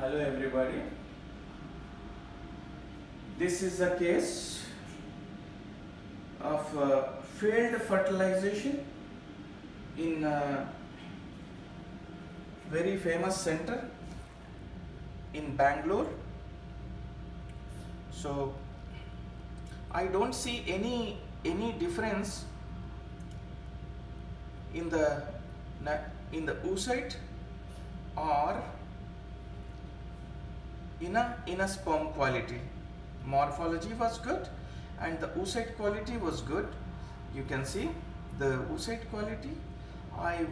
Hello everybody. This is a case of failed fertilization in a very famous center in Bangalore. So I don't see any difference in the oocyte or in a sperm quality. Morphology was good and the oocyte quality was good. You can see the oocyte quality. I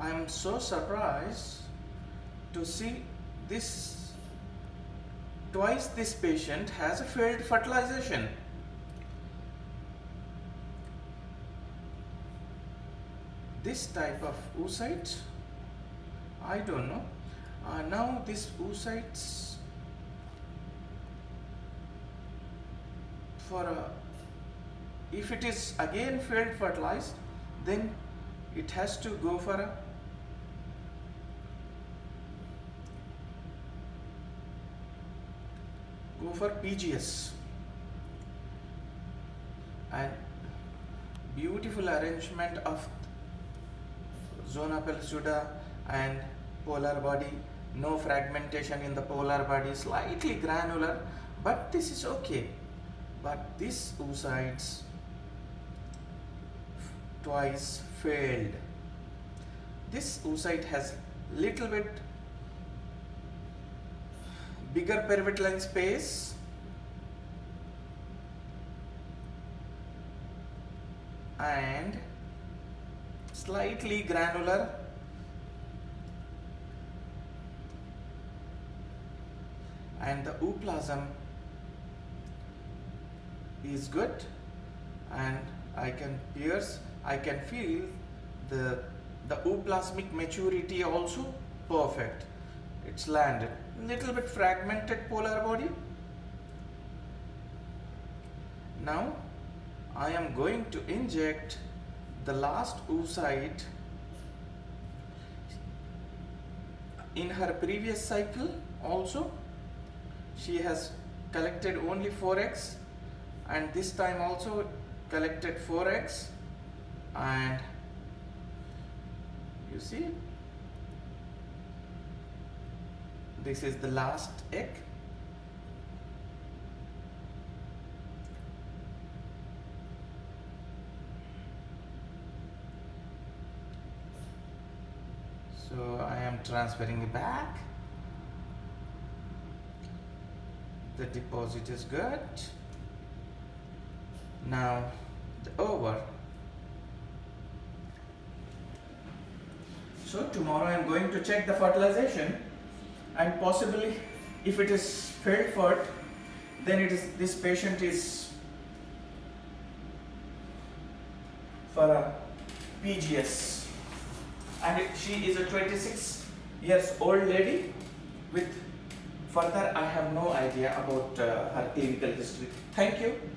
am so surprised to see this. Twice this patient has a failed fertilization. This type of oocyte, I don't know. Now this oocytes if it is again failed fertilized, then it has to go for a PGS. And beautiful arrangement of zona pellucida and polar body. No fragmentation in the polar body, slightly granular, but this is okay. But this oocytes twice failed. This oocyte has little bit bigger perivitelline space and slightly granular. And the ooplasm is good, and I can feel the ooplasmic maturity also perfect. It's landed. Little bit fragmented polar body. Now I am going to inject the last oocyte in her previous cycle also. She has collected only 4x, and this time also collected 4x, and you see this is the last egg. So I am transferring it back. The deposit is good. Now the over. So tomorrow I am going to check the fertilization, and possibly if it is failed fert, then it is this patient is for a PGS, and she is a 26-year-old lady with. Further, I have no idea about her clinical history. Thank you.